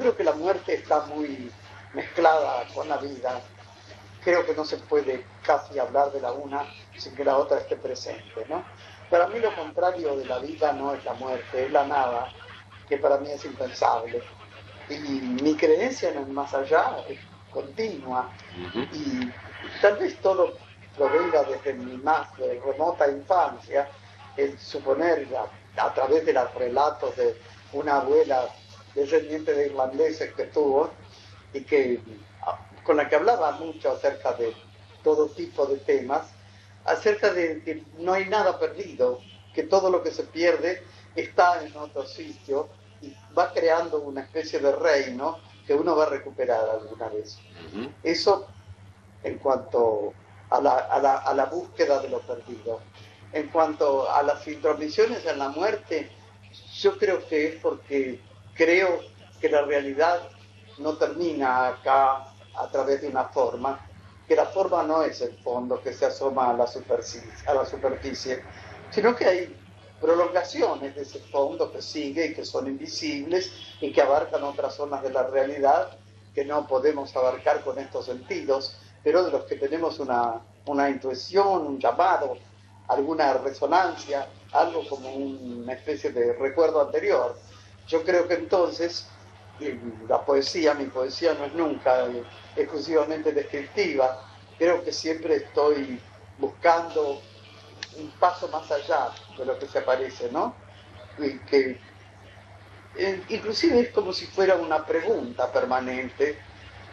Creo que la muerte está muy mezclada con la vida. Creo que no se puede casi hablar de la una sin que la otra esté presente, ¿no? Para mí lo contrario de la vida no es la muerte, es la nada, que para mí es impensable. Y mi creencia en el más allá es continua. Y tal vez todo provenga desde mi más remota infancia, el suponer a través de los relatos de una abuela descendiente de irlandeses que tuvo y que con la que hablaba mucho acerca de todo tipo de temas, acerca de que no hay nada perdido, que todo lo que se pierde está en otro sitio y va creando una especie de reino que uno va a recuperar alguna vez. Eso en cuanto a la búsqueda de lo perdido. En cuanto a las intromisiones en la muerte, yo creo que es porque creo que la realidad no termina acá a través de una forma, que la forma no es el fondo que se asoma a la superficie, sino que hay prolongaciones de ese fondo que sigue y que son invisibles y que abarcan otras zonas de la realidad que no podemos abarcar con estos sentidos, pero de los que tenemos una intuición, un llamado, alguna resonancia, algo como una especie de recuerdo anterior. Yo creo que entonces mi poesía no es nunca exclusivamente descriptiva. Creo que siempre estoy buscando un paso más allá de lo que se aparece, ¿no? Y que inclusive es como si fuera una pregunta permanente,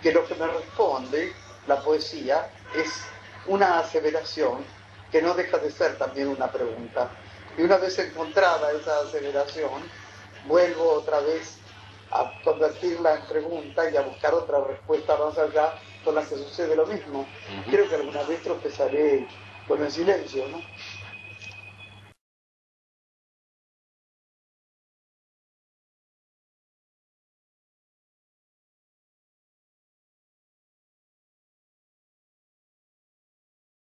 que lo que me responde la poesía es una aseveración que no deja de ser también una pregunta. Y una vez encontrada esa aseveración, vuelvo otra vez a convertirla en pregunta y a buscar otra respuesta más allá con la que sucede lo mismo. Creo que alguna vez tropezaré con el silencio, ¿no?